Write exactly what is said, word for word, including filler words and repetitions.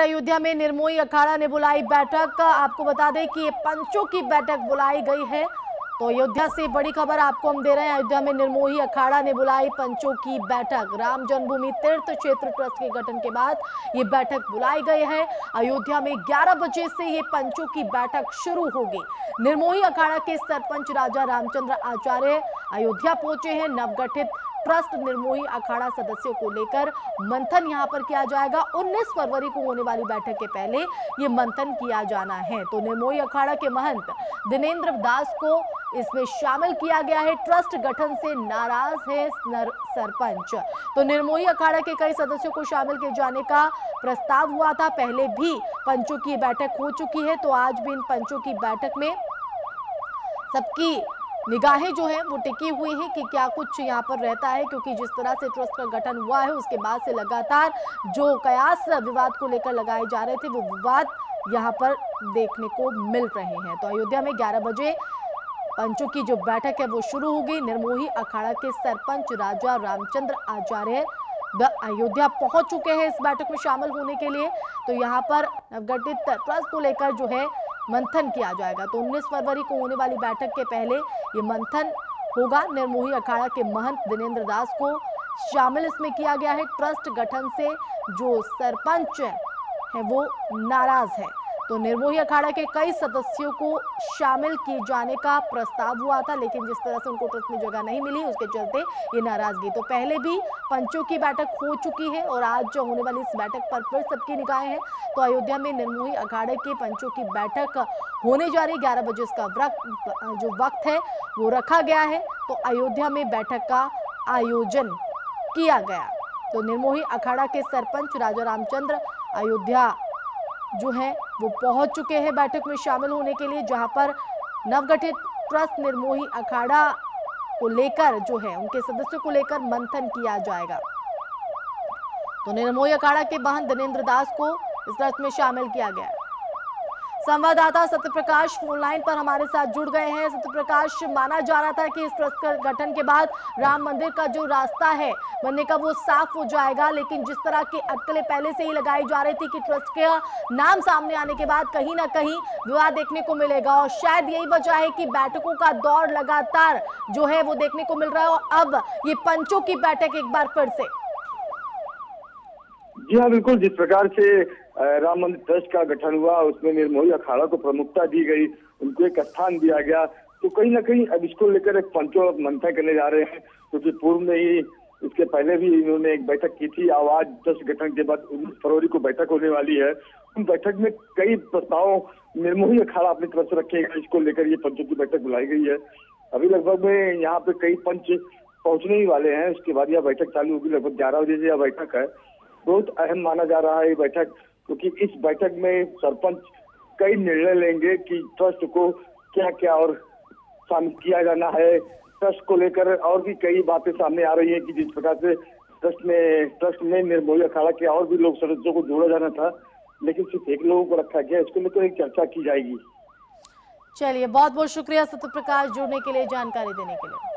अयोध्या में निर्मोही अखाड़ा ने बुलाई बैठक। आपको बता दें कि पंचों की बैठक बुलाई गई है। तो अयोध्या से बड़ी खबर आपको हम दे रहे हैं। अयोध्या में निर्मोही अखाड़ा ने बुलाई पंचों की बैठक। राम जन्मभूमि तीर्थ क्षेत्र ट्रस्ट के गठन के बाद ये बैठक बुलाई गई है। अयोध्या में ग्यारह बजे से ये पंचों की बैठक शुरू होगी। निर्मोही अखाड़ा के सरपंच राजा रामचंद्र आचार्य अयोध्या पहुंचे हैं। नवगठित ट्रस्ट निर्मोही अखाड़ा सदस्यों को लेकर मंथन यहां पर किया जाएगा। उन्नीस फरवरी को होने वाली बैठक के पहले ये मंथन किया जाना है। तो निर्मोही अखाड़ा के महंत दिनेंद्र दास को इसमें शामिल किया गया है। ट्रस्ट गठन से नाराज है सरपंच। तो निर्मोही अखाड़ा के कई सदस्यों को शामिल किए जाने का प्रस्ताव हुआ था। पहले भी पंचों की बैठक हो चुकी है। तो आज भी इन पंचों की बैठक में सबकी निगाहें जो है वो टिकी हुई है कि क्या कुछ यहाँ पर रहता है, क्योंकि जिस तरह से ट्रस्ट का गठन हुआ है उसके बाद से लगातार जो कयास विवाद को लेकर लगाए जा रहे थे वो विवाद यहाँ पर देखने को मिल रहे हैं। तो अयोध्या में ग्यारह बजे पंचों की जो बैठक है वो शुरू होगी। निर्मोही अखाड़ा के सरपंच राजा रामचंद्र आचार्य अयोध्या पहुंच चुके हैं इस बैठक में शामिल होने के लिए। तो यहाँ पर नवगठित ट्रस्ट को लेकर जो है मंथन किया जाएगा। तो उन्नीस फरवरी को होने वाली बैठक के पहले ये मंथन होगा। निर्मोही अखाड़ा के महंत दिनेंद्र दास को शामिल इसमें किया गया है। ट्रस्ट गठन से जो सरपंच है वो नाराज है। तो निर्मोही अखाड़ा के कई सदस्यों को शामिल किए जाने का प्रस्ताव हुआ था, लेकिन जिस तरह से उनको ट्रस्ट में जगह नहीं मिली उसके चलते ये नाराजगी। तो पहले भी पंचों की बैठक हो चुकी है और आज जो होने वाली इस बैठक पर फिर सबकी निगाहें हैं। तो अयोध्या में निर्मोही अखाड़े के पंचों की बैठक होने जा रही है। ग्यारह बजे इसका वक्त जो वक्त है वो रखा गया है। तो अयोध्या में बैठक का आयोजन किया गया। तो निर्मोही अखाड़ा के सरपंच राजा रामचंद्र अयोध्या जो है वो पहुंच चुके हैं बैठक में शामिल होने के लिए, जहां पर नवगठित ट्रस्ट निर्मोही अखाड़ा को लेकर जो है उनके सदस्यों को लेकर मंथन किया जाएगा। तो निर्मोही अखाड़ा के महंत दिनेंद्र दास को इस ट्रस्ट में शामिल किया गया। संवाददाता सत्यप्रकाश फोनलाइन पर हमारे साथ जुड़ गए हैं। सत्यप्रकाश, माना जा रहा था कि इस ट्रस्ट के गठन के बाद राम मंदिर का जो रास्ता है बनने का वो साफ हो जाएगा, लेकिन जिस तरह की अटकलें पहले से ही लगाई जा रही थी कि ट्रस्ट का नाम सामने आने के बाद कहीं ना कहीं विवाद देखने को मिलेगा, और शायद यही वजह है कि बैठकों का दौर लगातार जो है वो देखने को मिल रहा है, और अब ये पंचों की बैठक एक बार फिर से। जी हाँ, बिल्कुल। जिस प्रकार से राम मंदिर ट्रस्ट का गठन हुआ उसमें निर्मोही अखाड़ा को प्रमुखता दी गई, उनको एक स्थान दिया गया, तो कहीं ना कहीं अब इसको लेकर एक पंचों मंथन करने जा रहे हैं। क्योंकि तो पूर्व में ही इसके पहले भी इन्होंने एक बैठक की थी। आज ट्रस्ट गठन के बाद उन्नीस फरवरी को बैठक होने वाली है। उन बैठक में कई प्रस्ताव निर्मोही अखाड़ा अपनी तरफ से रखेगा। इसको लेकर ये पंचों की बैठक बुलाई गई है। अभी लगभग में यहाँ पे कई पंच पहुंचने ही वाले हैं। उसके बाद यह बैठक चालू होगी। लगभग ग्यारह बजे से यह बैठक है। बहुत अहम माना जा रहा है ये बैठक, क्योंकि इस बैठक में सरपंच कई निर्णय लेंगे कि ट्रस्ट को क्या क्या और शामिल किया जाना है। ट्रस्ट को लेकर और भी कई बातें सामने आ रही है कि जिस प्रकार से ट्रस्ट में ट्रस्ट में निर्मोही अखाड़ा के और भी लोग सदस्यों को जोड़ा जाना था, लेकिन सिर्फ एक लोगों को रखा गया। इसको लेकर एक चर्चा की जाएगी। चलिए, बहुत बहुत शुक्रिया सत्यप्रकाश जुड़ने के लिए, जानकारी देने के लिए।